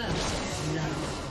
First love.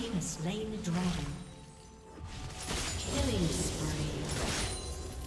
team has slain the dragon. Killing spree. Shut down.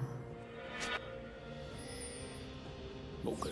Okay.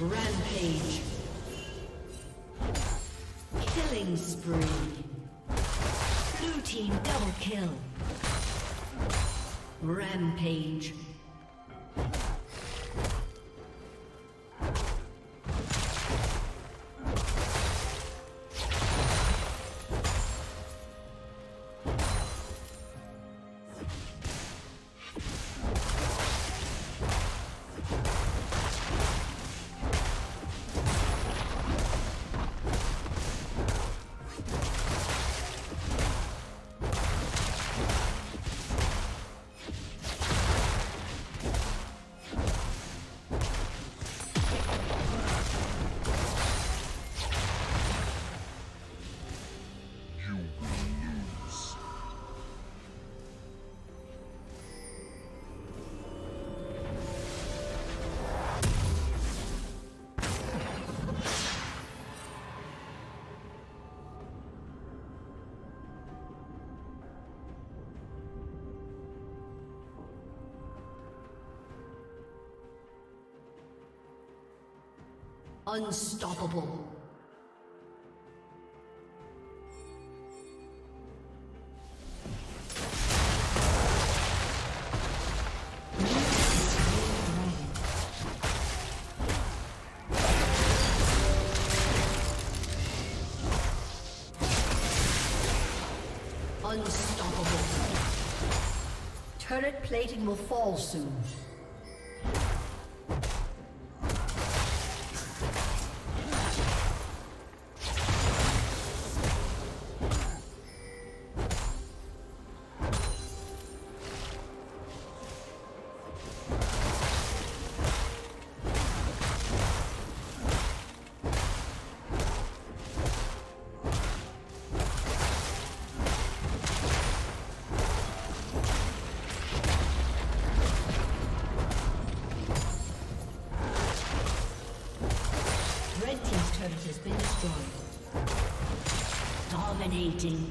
Rampage. Killing spree. Blue team double kill. Rampage. Unstoppable. Unstoppable. Turret plating will fall soon. Dominating.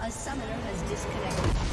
A summoner has disconnected.